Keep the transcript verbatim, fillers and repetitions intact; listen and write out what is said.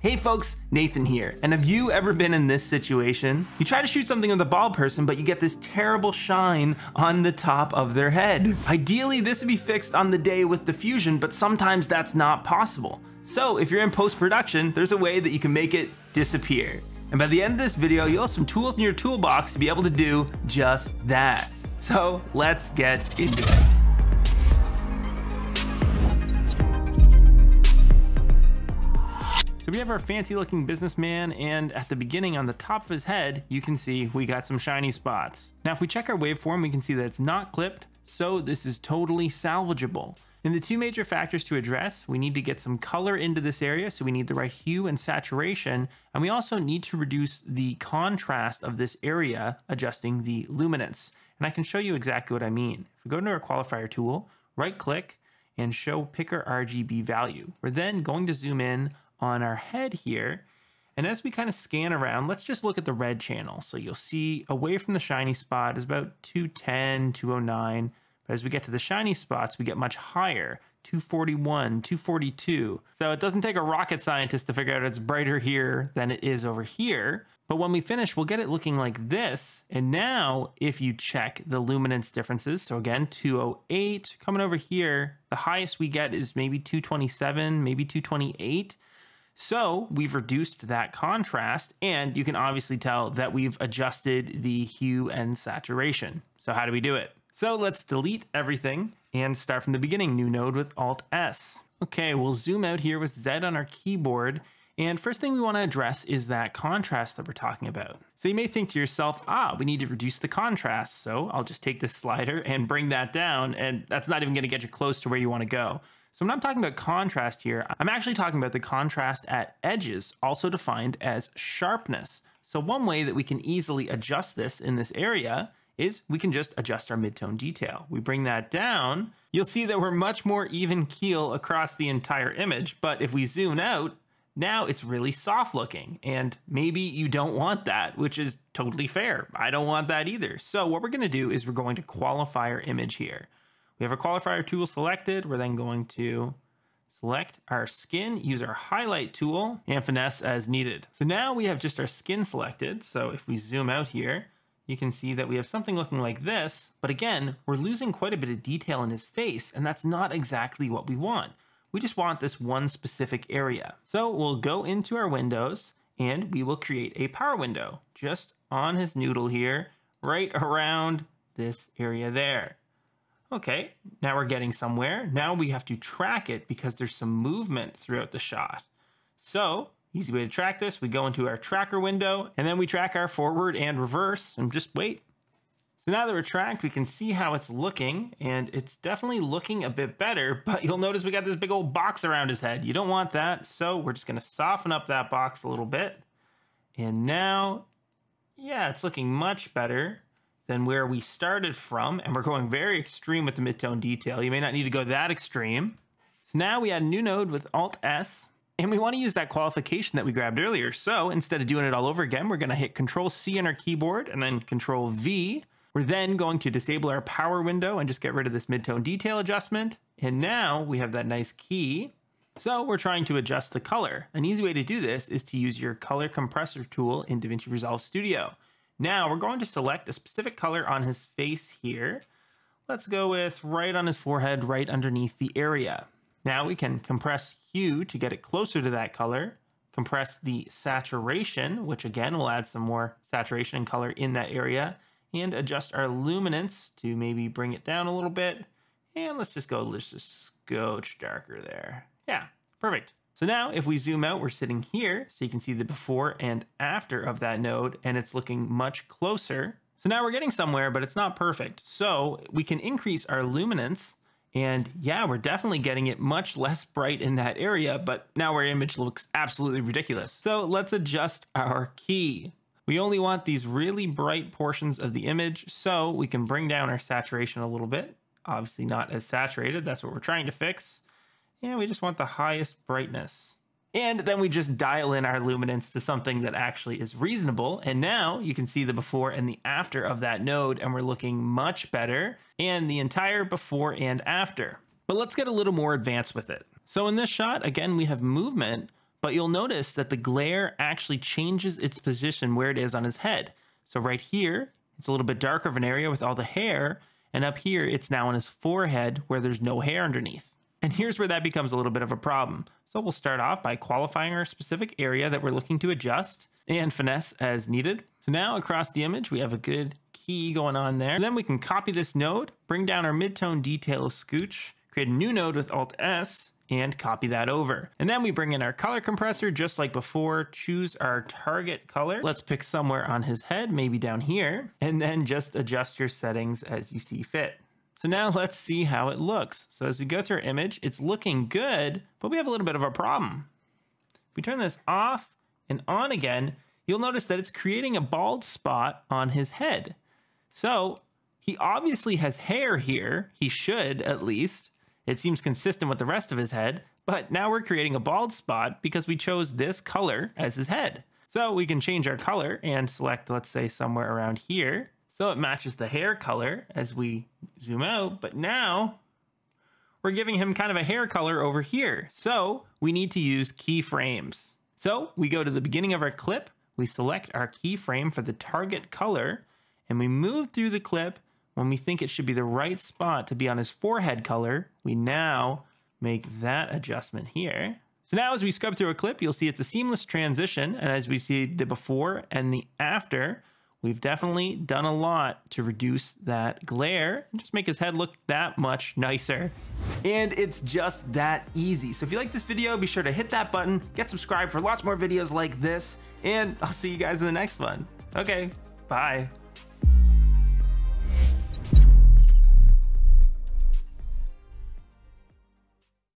Hey folks, Nathan here, and have you ever been in this situation? You try to shoot something with a bald person, but you get this terrible shine on the top of their head. Ideally, this would be fixed on the day with diffusion, but sometimes that's not possible. So if you're in post-production, there's a way that you can make it disappear. And by the end of this video, you'll have some tools in your toolbox to be able to do just that. So let's get into it. So we have our fancy looking businessman, and at the beginning on the top of his head, you can see we got some shiny spots. Now, if we check our waveform, we can see that it's not clipped, so this is totally salvageable. And the two major factors to address, we need to get some color into this area, so we need the right hue and saturation, and we also need to reduce the contrast of this area, adjusting the luminance. And I can show you exactly what I mean. If we go to our qualifier tool, right click, and show picker R G B value. We're then going to zoom in on our head here. And as we kind of scan around, let's just look at the red channel. So you'll see away from the shiny spot is about two ten, two oh nine. But as we get to the shiny spots, we get much higher, two forty-one, two forty-two. So it doesn't take a rocket scientist to figure out it's brighter here than it is over here. But when we finish, we'll get it looking like this. And now if you check the luminance differences, so again, two oh eight, coming over here, the highest we get is maybe two twenty-seven, maybe two twenty-eight. So we've reduced that contrast, and you can obviously tell that we've adjusted the hue and saturation. So how do we do it? So let's delete everything and start from the beginning, new node with Alt S. Okay, we'll zoom out here with Z on our keyboard. And first thing we want to address is that contrast that we're talking about. So you may think to yourself, ah, we need to reduce the contrast. So I'll just take this slider and bring that down, and that's not even going to get you close to where you want to go. So when I'm talking about contrast here, I'm actually talking about the contrast at edges, also defined as sharpness. So one way that we can easily adjust this in this area is we can just adjust our midtone detail. We bring that down, you'll see that we're much more even keel across the entire image. But if we zoom out, now it's really soft looking, and maybe you don't want that, which is totally fair. I don't want that either. So what we're gonna do is we're going to qualify our image here. We have our qualifier tool selected. We're then going to select our skin, use our highlight tool, and finesse as needed. So now we have just our skin selected. So if we zoom out here, you can see that we have something looking like this, but again, we're losing quite a bit of detail in his face, and that's not exactly what we want. We just want this one specific area. So we'll go into our windows, and we will create a power window just on his noodle here, right around this area there. Okay, now we're getting somewhere. Now we have to track it because there's some movement throughout the shot. So, easy way to track this, we go into our tracker window, and then we track our forward and reverse, and just wait. So now that we're tracked, we can see how it's looking, and it's definitely looking a bit better, but you'll notice we got this big old box around his head. You don't want that, so we're just gonna soften up that box a little bit. And now, yeah, it's looking much better than where we started from, and we're going very extreme with the midtone detail. You may not need to go that extreme. So now we add a new node with Alt S, and we want to use that qualification that we grabbed earlier. So instead of doing it all over again, we're going to hit Control C on our keyboard and then Control V. We're then going to disable our power window and just get rid of this midtone detail adjustment. And now we have that nice key. So we're trying to adjust the color. An easy way to do this is to use your color compressor tool in DaVinci Resolve Studio. Now we're going to select a specific color on his face here. Let's go with right on his forehead, right underneath the area. Now we can compress hue to get it closer to that color, compress the saturation, which again will add some more saturation and color in that area, and adjust our luminance to maybe bring it down a little bit. And let's just go, let's just scotch darker there. Yeah, perfect. So now if we zoom out, we're sitting here, so you can see the before and after of that node, and it's looking much closer. So now we're getting somewhere, but it's not perfect. So we can increase our luminance, and yeah, we're definitely getting it much less bright in that area, but now our image looks absolutely ridiculous. So let's adjust our key. We only want these really bright portions of the image, so we can bring down our saturation a little bit. Obviously not as saturated, that's what we're trying to fix. Yeah, we just want the highest brightness. And then we just dial in our luminance to something that actually is reasonable. And now you can see the before and the after of that node, and we're looking much better, and the entire before and after. But let's get a little more advanced with it. So in this shot, again, we have movement, But you'll notice that the glare actually changes its position where it is on his head. So right here, it's a little bit darker of an area with all the hair. And up here, it's now on his forehead where there's no hair underneath. And here's where that becomes a little bit of a problem. So we'll start off by qualifying our specific area that we're looking to adjust and finesse as needed. So now across the image, we have a good key going on there. And then we can copy this node, bring down our midtone detail scooch, create a new node with Alt S, and copy that over. And then we bring in our color compressor just like before, choose our target color. Let's pick somewhere on his head, maybe down here, and then just adjust your settings as you see fit. So now let's see how it looks. So as we go through our image, it's looking good, but we have a little bit of a problem. If we turn this off and on again, you'll notice that it's creating a bald spot on his head. So he obviously has hair here. He should, at least. It seems consistent with the rest of his head, but now we're creating a bald spot because we chose this color as his head. So we can change our color and select, let's say, somewhere around here. So it matches the hair color as we zoom out, but now we're giving him kind of a hair color over here. So we need to use keyframes. So we go to the beginning of our clip, we select our keyframe for the target color, and we move through the clip. When we think it should be the right spot to be on his forehead color, we now make that adjustment here. So now as we scrub through a clip, you'll see it's a seamless transition. And as we see the before and the after, we've definitely done a lot to reduce that glare and just make his head look that much nicer. And it's just that easy. So if you like this video, be sure to hit that button, get subscribed for lots more videos like this, and I'll see you guys in the next one. Okay, bye.